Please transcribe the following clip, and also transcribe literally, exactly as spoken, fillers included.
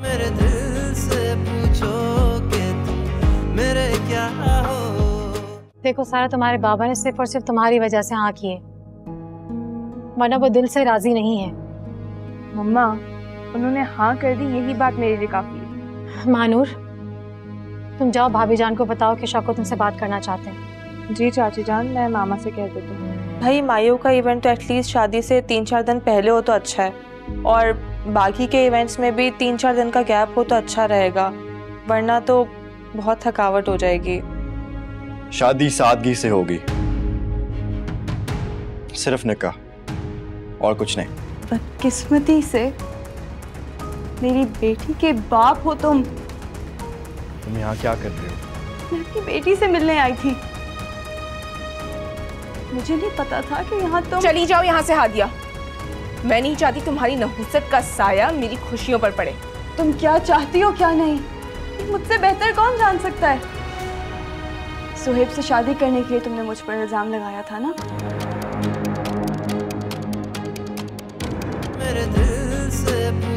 मेरे दिल से पूछो कि तुम मेरे क्या हो। देखो सारा, तुम्हारे बाबा ने सिर्फ और सिर्फ तुम्हारी वजह से हाँ की है, वरना वो दिल से राजी नहीं है। मम्मा, उन्होंने हाँ कर दी, यही बात मेरे लिए काफी है। मानूर, तुम जाओ भाभी जान को बताओ कि शाको तुमसे बात करना चाहते हैं। जी चाची जान, मैं मामा से कह देती हूँ। भाई, मायू का इवेंट तो एटलीस्ट शादी से तीन चार दिन पहले हो तो अच्छा है, और बाकी के इवेंट्स में भी तीन चार दिन का गैप हो तो अच्छा रहेगा, वरना तो बहुत थकावट हो जाएगी। शादी सादगी से होगी, सिर्फ निकाह और कुछ नहीं। बदकिस्मती से मेरी बेटी के बाप हो तुम। तुम यहाँ क्या कर रहे हो? मैं अपनी बेटी से मिलने आई थी, मुझे नहीं पता था कि यहाँ तुम। चली जाओ यहाँ से हादिया, मैं नहीं चाहती तुम्हारी नहुसत का साया मेरी खुशियों पर पड़े। तुम क्या चाहती हो क्या नहीं, मुझसे बेहतर कौन जान सकता है। सुहेब से शादी करने के लिए तुमने मुझ पर इल्जाम लगाया था ना। मेरे दिल से